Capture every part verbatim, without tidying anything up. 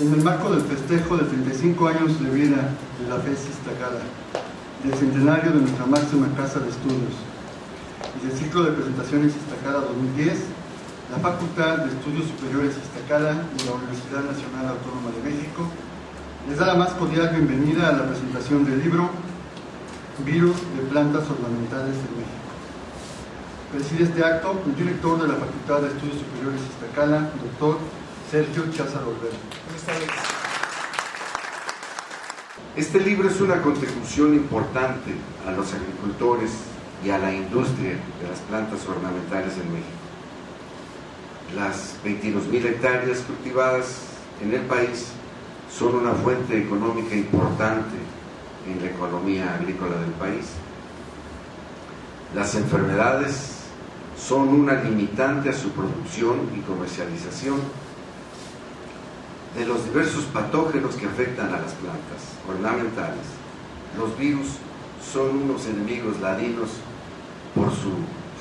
en el marco del festejo de treinta y cinco años de vida de la F E S Iztacala, del centenario de nuestra máxima casa de estudios y del ciclo de presentaciones Iztacala dos mil diez, la Facultad de Estudios Superiores Iztacala de la Universidad Nacional Autónoma de México les da la más cordial bienvenida a la presentación del libro Virus de plantas ornamentales en México. Preside este acto el director de la Facultad de Estudios Superiores Iztacala, doctor Sergio Cházaro Olvera. Este libro es una contribución importante a los agricultores y a la industria de las plantas ornamentales en México. Las veintidós mil hectáreas cultivadas en el país son una fuente económica importante en la economía agrícola del país. Las enfermedades son una limitante a su producción y comercialización. De los diversos patógenos que afectan a las plantas ornamentales, los virus son unos enemigos ladinos por su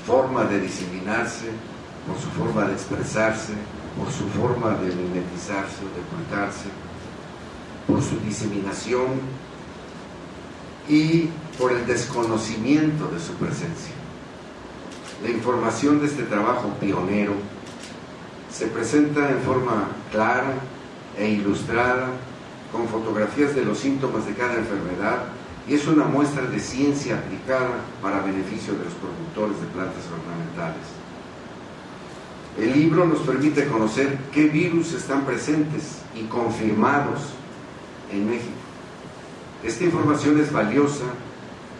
forma de diseminarse, por su forma de expresarse, por su forma de mimetizarse o de ocultarse, por su diseminación y por el desconocimiento de su presencia. La información de este trabajo pionero se presenta en forma clara e ilustrada con fotografías de los síntomas de cada enfermedad y es una muestra de ciencia aplicada para beneficio de los productores de plantas ornamentales. El libro nos permite conocer qué virus están presentes y confirmados en México. Esta información es valiosa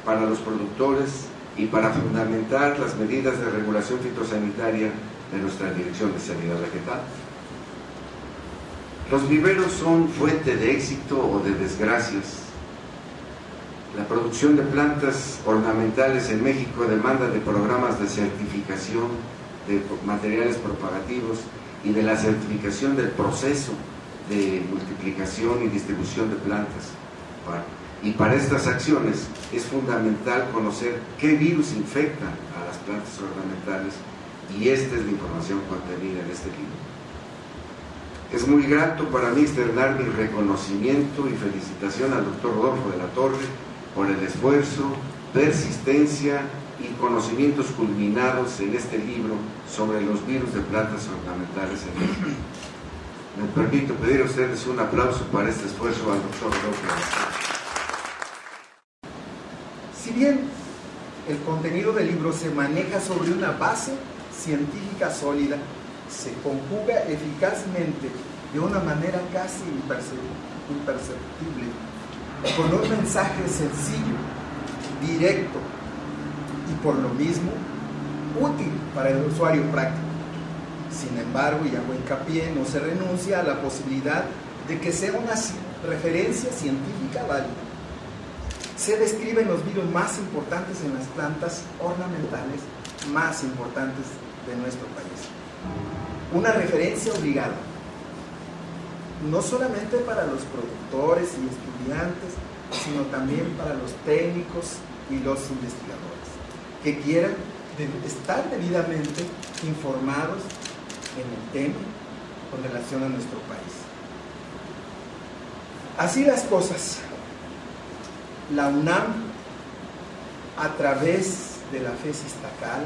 para los productores y para fundamentar las medidas de regulación fitosanitaria de nuestra Dirección de Sanidad Vegetal. Los viveros son fuente de éxito o de desgracias. La producción de plantas ornamentales en México demanda de programas de certificación de materiales propagativos y de la certificación del proceso de multiplicación y distribución de plantas. Y para estas acciones es fundamental conocer qué virus infectan a las plantas ornamentales y esta es la información contenida en este libro. Es muy grato para mí externar mi reconocimiento y felicitación al doctor Rodolfo de la Torre por el esfuerzo, persistencia y conocimientos culminados en este libro sobre los virus de plantas ornamentales en México. Me permito pedir a ustedes un aplauso para este esfuerzo al doctor López. Si bien el contenido del libro se maneja sobre una base científica sólida, se conjuga eficazmente de una manera casi imperceptible, con un mensaje sencillo, directo y por lo mismo útil para el usuario práctico. Sin embargo, y hago hincapié, no se renuncia a la posibilidad de que sea una referencia científica válida. Se describen los virus más importantes en las plantas ornamentales más importantes de nuestro país. Una referencia obligada, no solamente para los productores y estudiantes, sino también para los técnicos y los investigadores, que quieran estar debidamente informados en el tema con relación a nuestro país. Así las cosas, la UNAM, a través de la F E S Iztacala,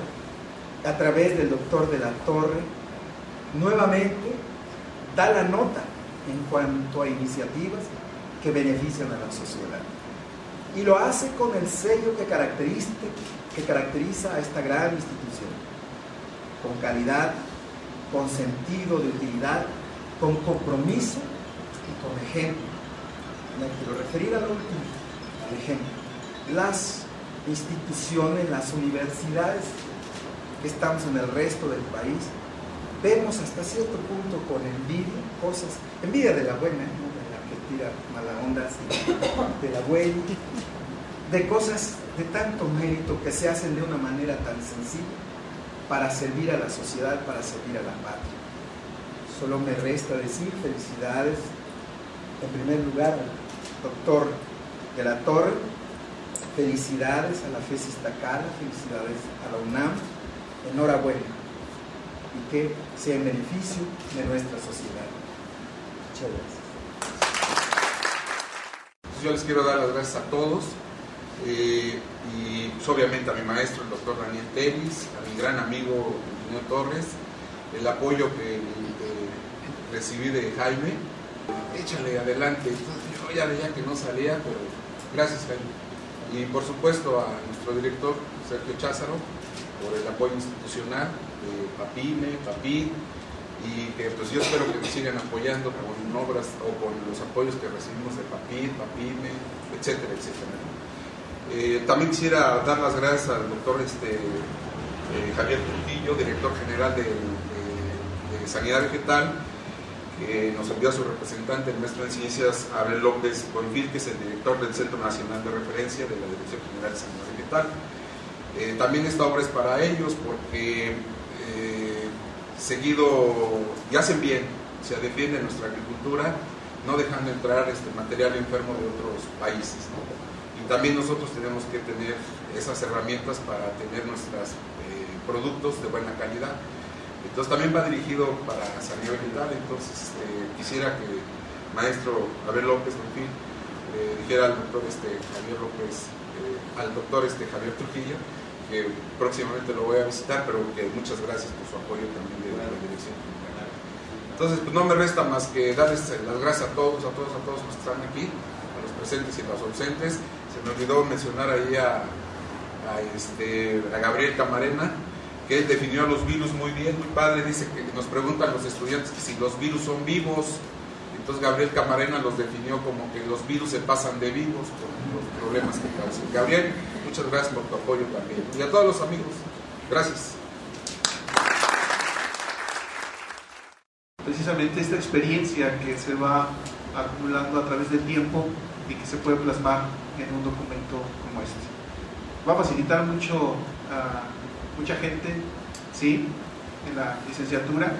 a través del doctor de la Torre, nuevamente da la nota en cuanto a iniciativas que benefician a la sociedad. Y lo hace con el sello que caracteriza, que caracteriza a esta gran institución, con calidad, con sentido de utilidad, con compromiso y con ejemplo. Me quiero referir al último, al ejemplo. Las instituciones, las universidades que estamos en el resto del país, vemos hasta cierto punto con envidia cosas, envidia de la buena, ¿no? De la que tira mala onda, así, de la buena, de cosas de tanto mérito que se hacen de una manera tan sencilla, para servir a la sociedad, para servir a la patria. Solo me resta decir felicidades, en primer lugar, al doctor de la Torre, felicidades a la F E S Iztacala, felicidades a la UNAM, enhorabuena, y que sea en beneficio de nuestra sociedad. Muchas gracias. Entonces yo les quiero dar las gracias a todos, eh, y pues, obviamente a mi maestro, el doctor Daniel Téliz, a mi gran amigo el señor Torres, el apoyo que eh, recibí de Jaime. Échale adelante. Entonces, yo ya veía que no salía, pero gracias Jaime. Y por supuesto a nuestro director, Sergio Cházaro, por el apoyo institucional de PAPIME, PAPID, y que pues yo espero que nos sigan apoyando con obras o con los apoyos que recibimos de PAPID, PAPIME, etcétera, etcétera. Eh, también quisiera dar las gracias al doctor este, eh, Javier Trujillo, director general de, de, de Sanidad Vegetal, que nos envió a su representante, el maestro en ciencias, Abel López Bonfil, que es el director del Centro Nacional de Referencia de la Dirección General de Sanidad Vegetal. Eh, también esta obra es para ellos porque eh, seguido y hacen bien, o sea, defienden nuestra agricultura, no dejando entrar este material enfermo de otros países, ¿no? Y también nosotros tenemos que tener esas herramientas para tener nuestros eh, productos de buena calidad. Entonces también va dirigido para sanidad vegetal. Entonces eh, quisiera que el maestro Abel López Montiel eh, dijera al doctor este, Javier López, eh, al doctor este, Javier Trujillo, que próximamente lo voy a visitar, pero que muchas gracias por su apoyo también de la dirección. Entonces, pues no me resta más que darles las gracias a todos, a todos, a todos los que están aquí, a los presentes y a los ausentes. Se me olvidó mencionar ahí a, a, este, a Gabriel Camarena, que él definió a los virus muy bien. Mi padre dice que nos preguntan los estudiantes que si los virus son vivos. Entonces Gabriel Camarena los definió como que los virus se pasan de vivos por los problemas que causan. Gabriel, muchas gracias por tu apoyo también. Y a todos los amigos, gracias. Precisamente esta experiencia que se va acumulando a través del tiempo y que se puede plasmar en un documento como este, va a facilitar mucho a mucha gente, ¿sí? En la licenciatura.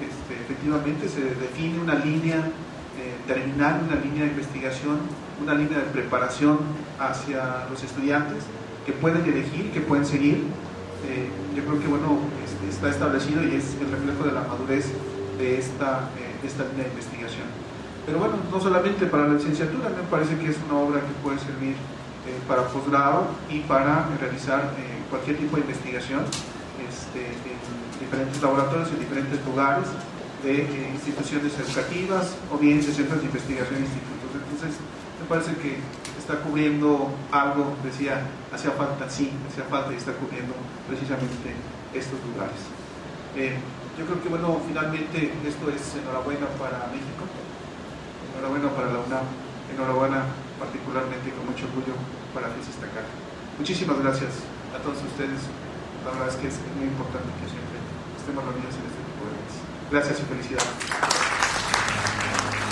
Este, efectivamente se define una línea eh, terminal, una línea de investigación, una línea de preparación hacia los estudiantes que pueden elegir, que pueden seguir. Eh, yo creo que bueno, es, está establecido y es el reflejo de la madurez de esta, eh, esta línea de investigación. Pero bueno, no solamente para la licenciatura, me parece que es una obra que puede servir eh, para posgrado y para realizar eh, cualquier tipo de investigación. Este, en diferentes laboratorios, en diferentes lugares de eh, instituciones educativas o bien de centros de investigación e institutos. Entonces, me parece que está cubriendo algo, decía, hacía falta, sí, hacía falta y está cubriendo precisamente estos lugares. Eh, yo creo que, bueno, finalmente esto es enhorabuena para México, enhorabuena para la UNAM, enhorabuena particularmente con mucho orgullo para FES Iztacala. Muchísimas gracias a todos ustedes. La verdad es que es muy importante que siempre estemos reunidos en este tipo de eventos. Gracias y felicidades.